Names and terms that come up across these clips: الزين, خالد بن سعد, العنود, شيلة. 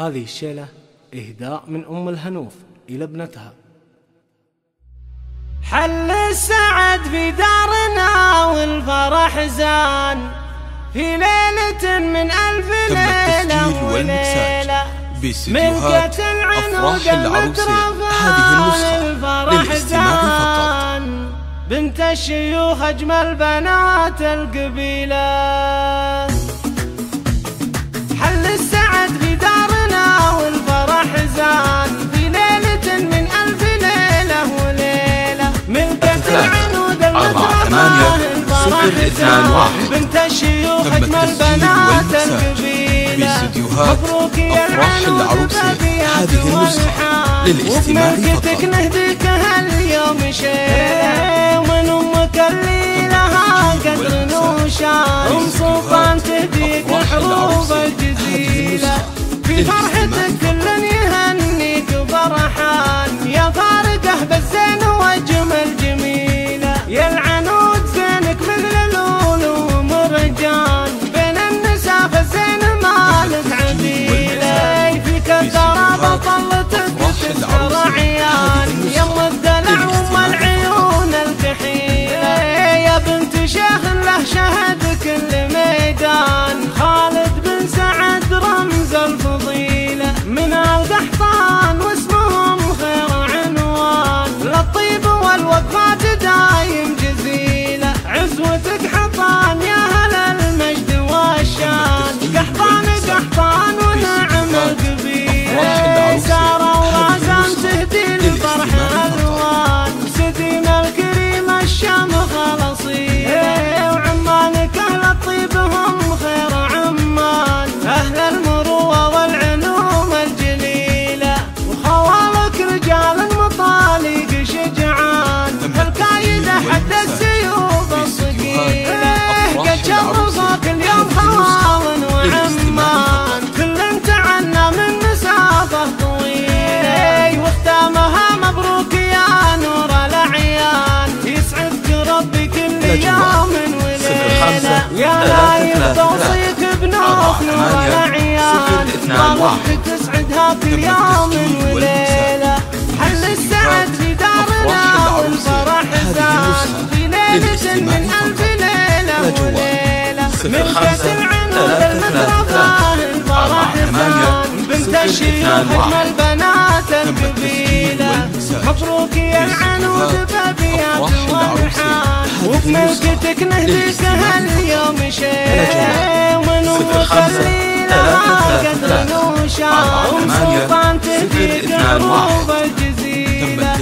هذه الشيلة إهداء من أم الهنوف إلى ابنتها. حل السعد في دارنا والفرح زان في ليلة من ألف ليلة وليلة من قتل العنود المترفة والفرح زان بنت الشيوخ أجمل بنات القبيلة. بنت الشيوخ أجمل بنات القبيلة مبروك يا العنود بهذه والحان وبمرقتك نهديك هاليوم شيلة ومن أمك اللي لها قدر وشان أم سلطان تهديك الحروف الجزيلة في فرحتك كلن يهنيك وفرحان يا فارقه بالزين وأجمل جميلة يا العنود يا رايق توصيك بنوخ ولا عيال طالبك تسعدها في يوم وليلة. حل السعد في دارنا والفرح زان في ليلة من ألف ليلة وليلة من قتل العنود المترفة الفرح زان بنت الشيوخ أجمل بنات القبيلة. مبروك يا العنود بأبيات والحان وبملكتك نهديك هاليوم شيلة ومن أمك اللي لها قدر وشان أم سلطان تهديك حروف الجزيلة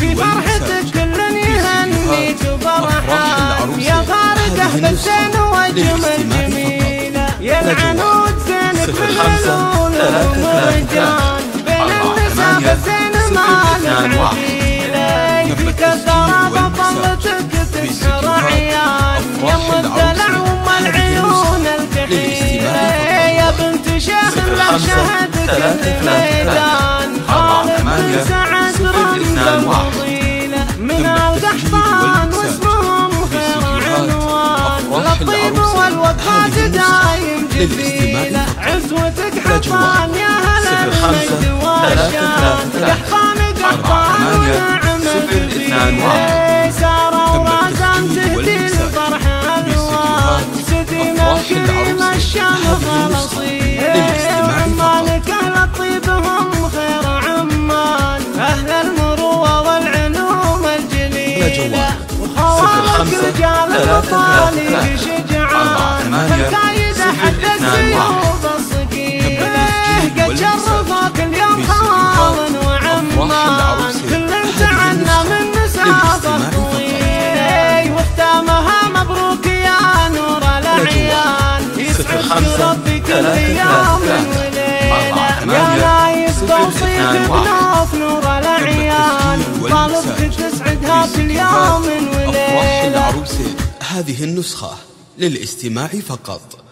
في فرحتك كلن يهنيك وفرحان يا فارقه بالزين وأجمل جميلة يا العنود زينك بالعلول والمرجان بين النساء زين مالك عديلة فيك الضرابة ظلتك تسهر عيال يما الدلع وما العيون الكحيلة يا بنت شيخ الله شهدك في الميدان خالد بن سعد رمز الفضيلة من أودع طان واسمهم خير عنوان للطيب والوقات دايم جميلة عزوتك حطان يا هلا المجد والشان قحطان قحطان ونعم الجميلة سارة ورازان تهدي الفرحة ألوان سدي ملكي مشام خلاصية عمالك أهل الطيب هم خير عمان أهل المروة والعلوم الجليلة وخوالك رجال وطالب شجعان فالكايدة حتى السيوف الصقيلة قد شرفك اليوم خالد وعمان كل انت عنا من مسافة طويلة وختامها مبروك يا نور الأعيان يسعدك ربي كل يوم وليلة يا رايق توصيك بنوف نور الأعيان طالبك تسعدها كل يوم وليلة. هذه النسخة للاستماع فقط.